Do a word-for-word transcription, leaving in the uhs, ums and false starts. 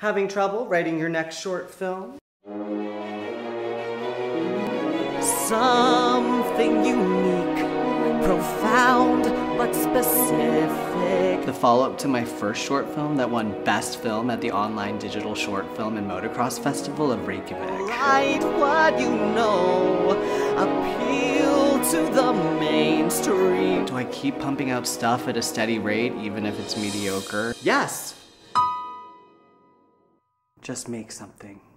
Having trouble writing your next short film? Something unique, profound, but specific. The follow-up to my first short film that won Best Film at the online digital short film and motocross festival of Reykjavik. Write what you know, appeal to the mainstream. Do I keep pumping out stuff at a steady rate even if it's mediocre? Yes! Just make something.